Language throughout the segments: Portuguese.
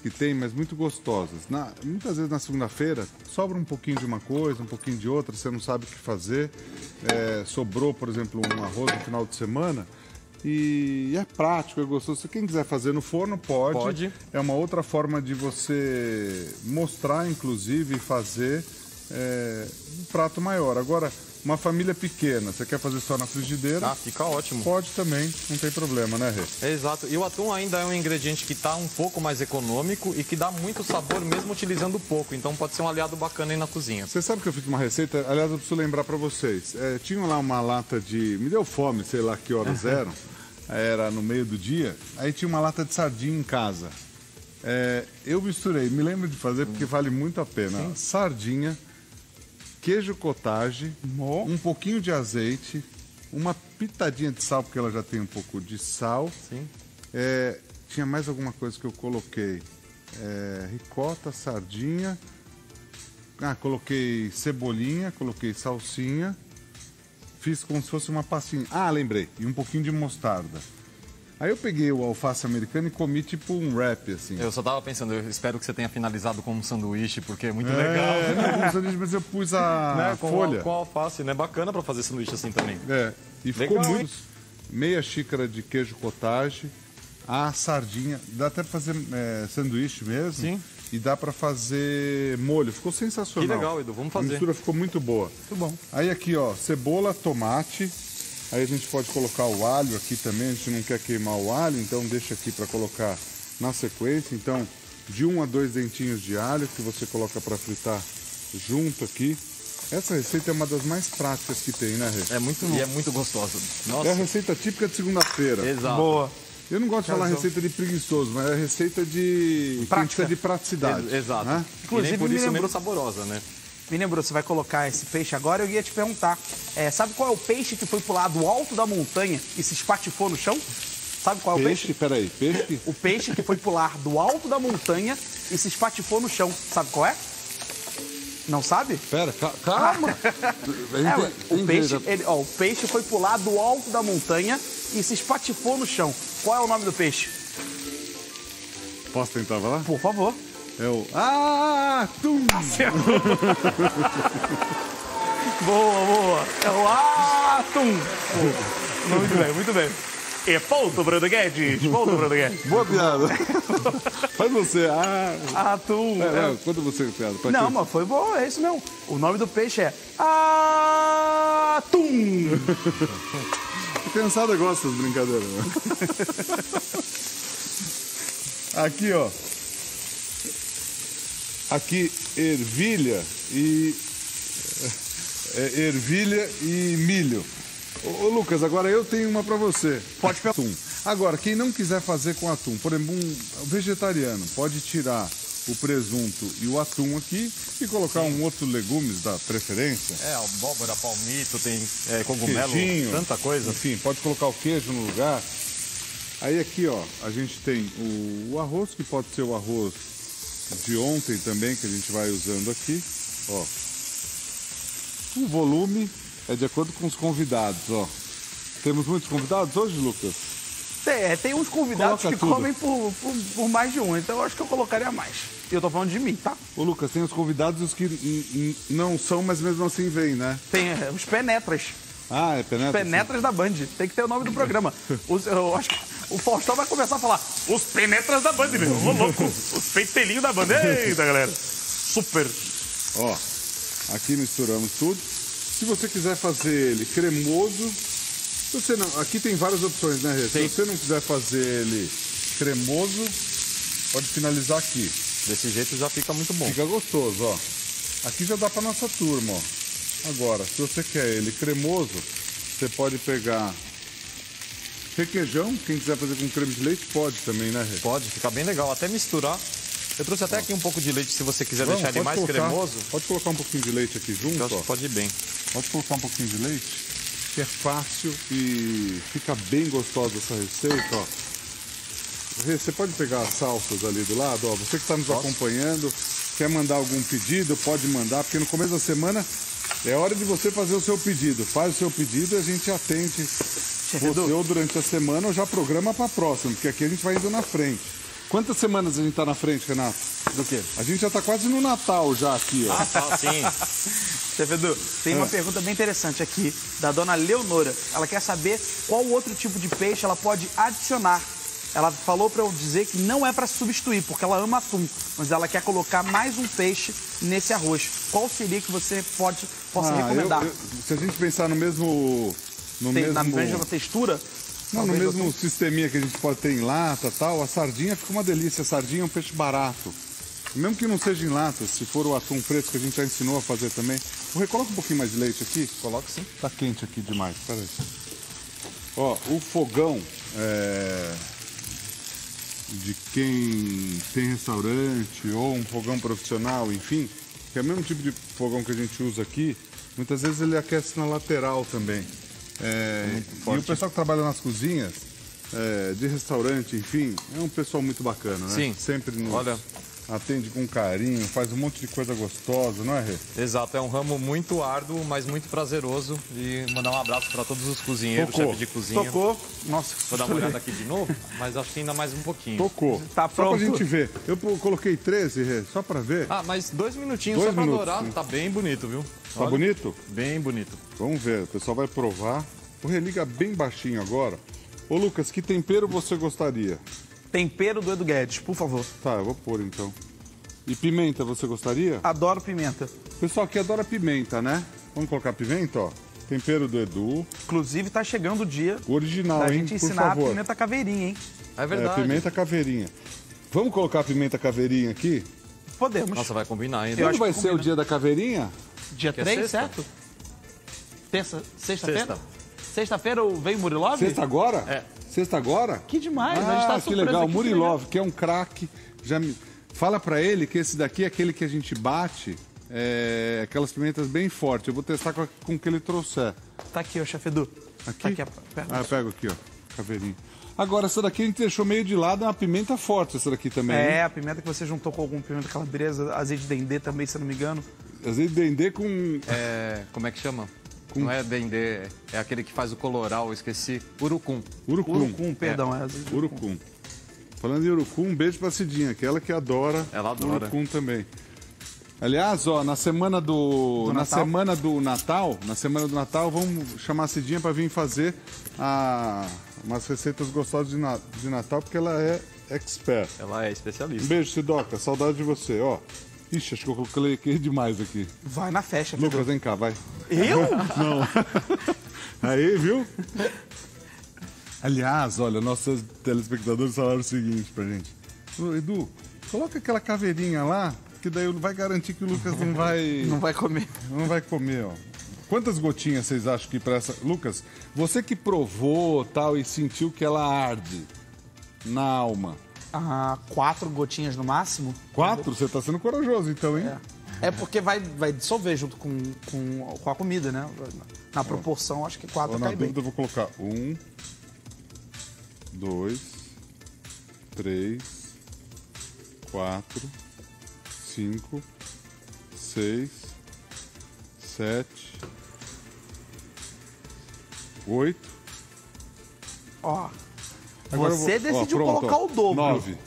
que tem, mas muito gostosas. Muitas vezes na segunda-feira sobra um pouquinho de uma coisa, um pouquinho de outra, você não sabe o que fazer. Sobrou, por exemplo, um arroz no final de semana e é prático, é gostoso. Se quem quiser fazer no forno, pode. É uma outra forma de você mostrar, inclusive, e fazer um prato maior. Agora, uma família pequena, você quer fazer só na frigideira? Fica ótimo. Pode também, não tem problema, né, Rê? Exato. E o atum ainda é um ingrediente que está um pouco mais econômico e que dá muito sabor mesmo utilizando pouco. Então pode ser um aliado bacana aí na cozinha. Você sabe que eu fiz uma receita, aliás, eu preciso lembrar para vocês. Tinha lá uma lata de... Me deu fome, sei lá que horas eram. Era no meio do dia. Aí tinha uma lata de sardinha em casa. Eu misturei, me lembro de fazer porque vale muito a pena. Sim. Sardinha, queijo cottage, um pouquinho de azeite, uma pitadinha de sal, porque ela já tem um pouco de sal. Sim. Tinha mais alguma coisa que eu coloquei. Ricota, sardinha. Coloquei cebolinha, coloquei salsinha. Fiz como se fosse uma pastinha. Lembrei. E um pouquinho de mostarda. Aí eu peguei o alface americano e comi tipo um wrap, assim. Eu só tava pensando, eu espero que você tenha finalizado com um sanduíche, porque é muito legal. Não com um sanduíche, mas eu pus a folha. Com alface, né? Bacana pra fazer sanduíche assim também. E legal, ficou muito... Meia xícara de queijo cottage, a sardinha. Dá até pra fazer sanduíche mesmo. Sim. E dá pra fazer molho. Ficou sensacional. Que legal, Edu. Vamos fazer. A mistura ficou muito boa. Muito bom. Aí aqui, ó, cebola, tomate... Aí a gente pode colocar o alho aqui também, a gente não quer queimar o alho, então deixa aqui para colocar na sequência. Então, de 1 a 2 dentinhos de alho que você coloca para fritar junto aqui. Essa receita é uma das mais práticas que tem, né, Rê? É muito bom. E é muito gostosa. Nossa. É a receita típica de segunda-feira. Exato. Boa. Eu não gosto de falar receita de preguiçoso, mas é receita de prática, de praticidade. Exato. Né? Inclusive, por isso mesmo saborosa, né? Me lembrou, você vai colocar esse peixe agora, eu ia te perguntar, sabe qual é o peixe que foi pular do alto da montanha e se espatifou no chão? Sabe qual é o peixe? Peraí, peixe? O peixe que foi pular do alto da montanha e se espatifou no chão, sabe qual é? Não sabe? Pera, calma! O peixe foi pular do alto da montanha e se espatifou no chão. Qual é o nome do peixe? Posso tentar falar? Por favor. É o... Atum! Boa, boa! É o Atum! Muito bem, muito bem. E ponto, Bruno Guedes! Ponto, Bruno Guedes! Boa piada! Faz você, Atum! Quando você piada? Não, mas foi bom, é isso mesmo. O nome do peixe é... Atum! A criançada gosta das brincadeiras. Aqui, ó. Aqui, ervilha e milho. Ô, Lucas, agora eu tenho uma para você. Pode pegar atum. Agora, quem não quiser fazer com atum, por exemplo, um vegetariano, pode tirar o presunto e o atum aqui e colocar um outro legume da preferência. Abóbora, palmito, tem cogumelo, queijinho, tanta coisa. Enfim, pode colocar o queijo no lugar. Aí aqui, ó, a gente tem o arroz, que pode ser o arroz de ontem também, que a gente vai usando aqui, ó. O volume é de acordo com os convidados, ó. Temos muitos convidados hoje, Lucas? Tem uns convidados que comem por mais de um, então eu acho que eu colocaria mais. Eu tô falando de mim, tá? Ô, Lucas, tem os convidados e os que não são, mas mesmo assim vêm, né? Tem os penetras. É penetras? Os penetras da Band. Tem que ter o nome do programa. Eu acho que... O Faustão vai começar a falar, os penetras da Band, meu, louco, os peitelinhos da Band, eita, galera, super. Ó, aqui misturamos tudo. Se você quiser fazer ele cremoso, você não, aqui tem várias opções, né, Rê? Se você não quiser fazer ele cremoso, pode finalizar aqui. Desse jeito já fica muito bom. Fica gostoso, ó. Aqui já dá pra nossa turma, ó. Agora, se você quer ele cremoso, você pode pegar... Requeijão, quem quiser fazer com creme de leite, pode também, né, Rê? Pode, fica bem legal, até misturar. Eu trouxe até aqui um pouco de leite, se você quiser deixar ele mais cremoso. Pode colocar um pouquinho de leite aqui junto, ó. Pode ir bem. Pode colocar um pouquinho de leite, que é fácil e fica bem gostosa essa receita, ó. Rê, você pode pegar as salsas ali do lado, ó. Você que está nos acompanhando, quer mandar algum pedido, pode mandar, porque no começo da semana é hora de você fazer o seu pedido. Faz o seu pedido e a gente atende... Você, durante a semana, já programa para a próxima, porque aqui a gente vai indo na frente. Quantas semanas a gente tá na frente, Renato? Do quê? A gente já tá quase no Natal já aqui, ó. Natal, sim. Chefe Edu, tem uma pergunta bem interessante aqui, da dona Leonora. Ela quer saber qual outro tipo de peixe ela pode adicionar. Ela falou para eu dizer que não é para substituir, porque ela ama atum, mas ela quer colocar mais um peixe nesse arroz. Qual seria que você possa recomendar? Se a gente pensar no mesmo... Na mesma textura... Não, no mesmo sisteminha que a gente pode ter em lata e tal, a sardinha fica uma delícia. A sardinha é um peixe barato. Mesmo que não seja em lata, se for o atum preto que a gente já ensinou a fazer também. Coloca um pouquinho mais de leite aqui. Coloca sim. Tá quente aqui demais, peraí. Ó, o fogão de quem tem restaurante ou um fogão profissional, enfim, que é o mesmo tipo de fogão que a gente usa aqui, muitas vezes ele aquece na lateral também. E o pessoal que trabalha nas cozinhas, de restaurante, enfim, é um pessoal muito bacana, né? Sim. Sempre nos atende com carinho, faz um monte de coisa gostosa, não é, Rê? Exato, é um ramo muito árduo, mas muito prazeroso. E mandar um abraço para todos os cozinheiros, chefes de cozinha. Tocou. Nossa, vou dar uma olhada aqui de novo, mas acho que ainda mais um pouquinho. Tocou. Tá pronto. Só pra gente ver. Eu coloquei 13, Rê, só pra ver. Ah, mas 2 minutinhos só pra dourar. Tá bem bonito, viu? Tá bonito? Bem bonito. Vamos ver, o pessoal vai provar. O Rê, liga bem baixinho agora. Ô, Lucas, que tempero você gostaria? Tempero do Edu Guedes, por favor. Tá, eu vou pôr então. E pimenta, você gostaria? Adoro pimenta. Pessoal aqui adora pimenta, né? Vamos colocar pimenta, ó. Tempero do Edu. Inclusive, tá chegando o dia... original, hein? A gente ensinar a pimenta caveirinha, hein? É verdade. É, pimenta caveirinha. Vamos colocar a pimenta caveirinha aqui? Podemos. Nossa, vai combinar ainda. Quando vai ser o dia da caveirinha? Dia 3, certo? Terça, sexta-feira? Sexta-feira vem o Murilo Vi? Sexta agora? É. Sexta agora? Que demais, a gente tá surpreso. Ah, que legal, o Murilo Vi, que é um craque. Fala pra ele que esse daqui é aquele que a gente bate, aquelas pimentas bem fortes. Eu vou testar com o que ele trouxer. Tá aqui, ó, chefe Edu. Aqui? Tá aqui eu pego aqui, ó, caveirinho. Agora, essa daqui a gente deixou meio de lado, é uma pimenta forte essa daqui também. É, né? A pimenta que você juntou com algum pimenta calabresa, azeite de dendê também, se eu não me engano. Azeite de dendê com... como é que chama? Não é dendê, é aquele que faz o coloral, eu esqueci. Urucum. Urucum. Urucum, perdão. Urucum. Falando em urucum, um beijo pra Cidinha, que ela que adora. Ela adora. Urucum também. Aliás, ó, na semana do Natal, vamos chamar a Cidinha pra vir fazer umas receitas gostosas de Natal, porque ela é expert. Ela é especialista. Um beijo, Sidoca. Saudade de você, ó. Ixi, acho que eu coloquei demais aqui. Vai na festa, Lucas, Pedro. Vem cá, vai. Eu? Não. Aí, viu? Aliás, olha, nossos telespectadores falaram o seguinte pra gente. Edu, coloca aquela caveirinha lá, que daí vai garantir que o Lucas não vai... Não vai comer. Não vai comer, ó. Quantas gotinhas vocês acham que pra essa... Lucas, você que provou tal e sentiu que ela arde na alma... Ah, 4 gotinhas no máximo. 4? Você tá sendo corajoso então, hein? É porque vai dissolver junto com a comida, né? Na proporção, acho que 4 cai bem. Na dúvida, eu vou colocar 1, 2, 3, 4, 5, 6, 7, 8. Ó. Agora você decidiu colocar o dobro. 9.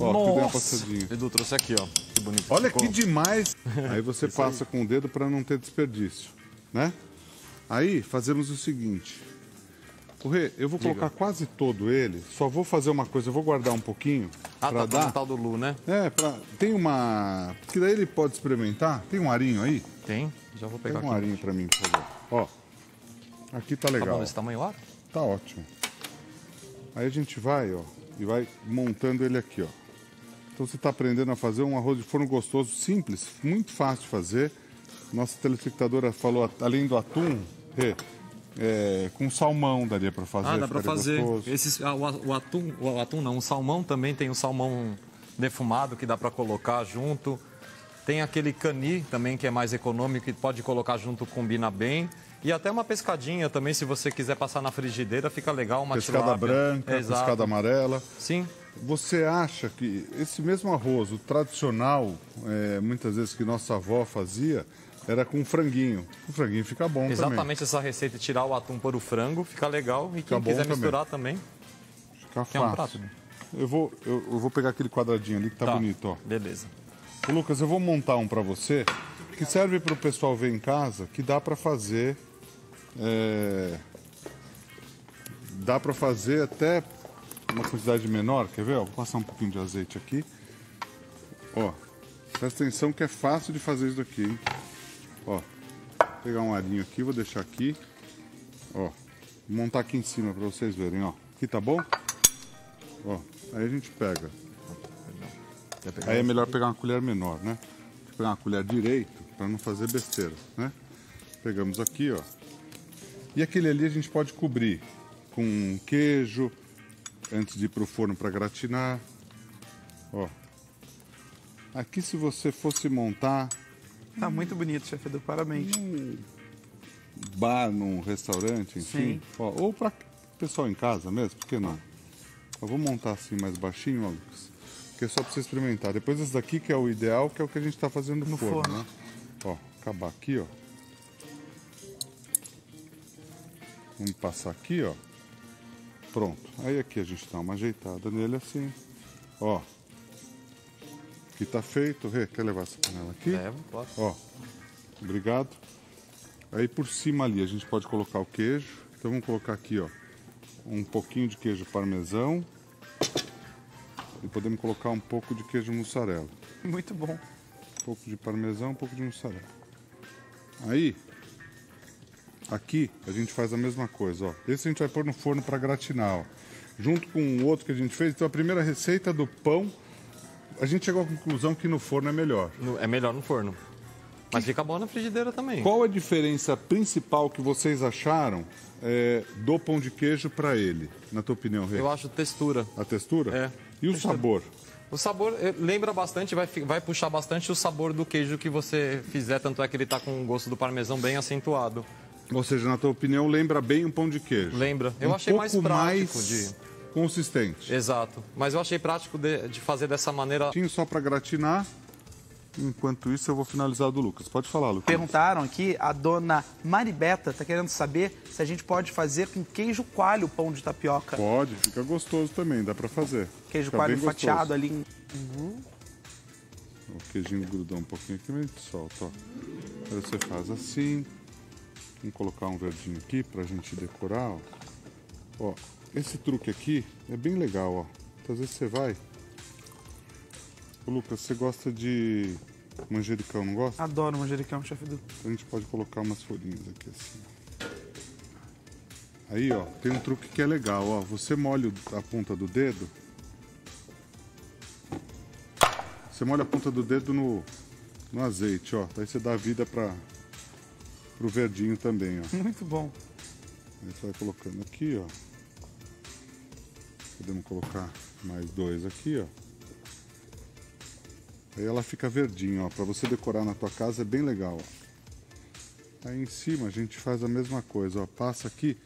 Ó, nossa. Que deu uma passadinha. Edu, trouxe aqui, ó. Que bonito. Olha que demais. Aí você passa com o dedo para não ter desperdício, né? Aí fazemos o seguinte. O Rê, eu vou colocar quase todo ele. Só vou fazer uma coisa, eu vou guardar um pouquinho. Ah, pra dar no tal do Lu, né? É, tem uma... Que daí ele pode experimentar. Tem um arinho aí? Tem. Já vou pegar aqui. Tem um arinho pra mim, por favor. Ó, aqui tá legal. Tá bom esse tamanho lá? Tá ótimo. Aí a gente vai, ó, e vai montando ele aqui, ó. Então você está aprendendo a fazer um arroz de forno gostoso, simples, muito fácil de fazer. Nossa telespectadora falou, além do atum, com salmão daria para fazer. Ah, dá para fazer. O salmão também tem o salmão defumado que dá para colocar junto. Tem aquele cani também que é mais econômico e pode colocar junto, combina bem. E até uma pescadinha também, se você quiser passar na frigideira, fica legal. Uma pescada branca, pescada amarela. Sim. Você acha que esse mesmo arroz, o tradicional, muitas vezes que nossa avó fazia, era com franguinho. O franguinho fica bom também. Exatamente essa receita, tirar o atum, pôr o frango, fica legal. E quem quiser misturar também, fica fácil. É um prato. Eu vou pegar aquele quadradinho ali que tá bonito, ó. Beleza. Ô, Lucas, eu vou montar um pra você, que serve pro pessoal ver em casa, que dá pra fazer... Dá pra fazer até uma quantidade menor, quer ver? Ó, vou passar um pouquinho de azeite aqui. Ó, presta atenção que é fácil de fazer isso daqui, hein? Ó, vou pegar um arinho aqui, vou deixar aqui. Ó, vou montar aqui em cima pra vocês verem, ó. Aqui tá bom? Ó, aí a gente pega. Aí é melhor pegar uma colher menor, né? Tem que pegar uma colher direito pra não fazer besteira, né? Pegamos aqui, ó. E aquele ali a gente pode cobrir com queijo antes de ir pro forno para gratinar. Ó. Aqui, se você fosse montar... Tá muito bonito, chefe Edu, parabéns. Num bar, num restaurante, enfim. Sim. Ó, ou para o pessoal em casa mesmo, por que não? Eu vou montar assim mais baixinho, ó, Lucas, que é só para você experimentar. Depois esse daqui que é o ideal, que é o que a gente tá fazendo no forno, né? Ó, acabar aqui, ó. Vamos passar aqui, ó. Pronto. Aí aqui a gente dá uma ajeitada nele assim. Ó. Aqui tá feito. Rê, quer levar essa panela aqui? Levo, posso. Ó. Obrigado. Aí por cima ali a gente pode colocar o queijo. Então vamos colocar aqui, ó. Um pouquinho de queijo parmesão. E podemos colocar um pouco de queijo mussarela. Muito bom. Um pouco de parmesão, um pouco de mussarela. Aí... Aqui a gente faz a mesma coisa, ó. Esse a gente vai pôr no forno para gratinar, ó. Junto com o outro que a gente fez. Então a primeira receita do pão, a gente chegou à conclusão que no forno é melhor. É melhor no forno. Mas fica bom na frigideira também. Qual a diferença principal que vocês acharam do pão de queijo para ele, na tua opinião, Rê? Eu acho textura. A textura? É. E o sabor? O sabor lembra bastante, vai puxar bastante o sabor do queijo que você fizer. Tanto é que ele tá com o gosto do parmesão bem acentuado. Ou seja, na tua opinião, lembra bem um pão de queijo? Lembra. Eu achei mais prático. Consistente. Exato. Mas eu achei prático de fazer dessa maneira. Só para gratinar. Enquanto isso, eu vou finalizar do Lucas. Pode falar, Lucas. Perguntaram aqui, a dona Maribeta está querendo saber se a gente pode fazer com queijo coalho o pão de tapioca. Pode, fica gostoso também, dá para fazer. Queijo coalho fatiado ali. Uhum. O queijinho grudou um pouquinho aqui, mas a gente solta. Ó. Aí você faz assim. Vamos colocar um verdinho aqui pra gente decorar, ó. Ó, esse truque aqui é bem legal, ó. Então, às vezes você vai... Ô, Lucas, você gosta de manjericão, não gosta? Adoro manjericão, chefe Edu. Então, a gente pode colocar umas folhinhas aqui, assim. Aí, ó, tem um truque que é legal, ó. Você molha a ponta do dedo... Você molha a ponta do dedo no azeite, ó. Daí você dá vida pro verdinho também, ó. Muito bom. Aí você vai colocando aqui, ó. Podemos colocar mais dois aqui, ó. Aí ela fica verdinho, ó. Pra você decorar na tua casa é bem legal, ó. Aí em cima a gente faz a mesma coisa, ó. Passa aqui.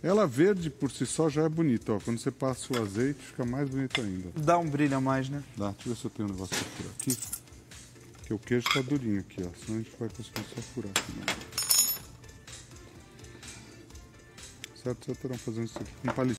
Ela verde por si só já é bonita, ó. Quando você passa o azeite fica mais bonito ainda. Dá um brilho a mais, né? Dá. Deixa eu ver se eu tenho um negócio por aqui. Porque o queijo tá durinho aqui, ó. Senão a gente vai conseguir só furar aqui, né? Certo, vocês estarão fazendo isso aqui com palito.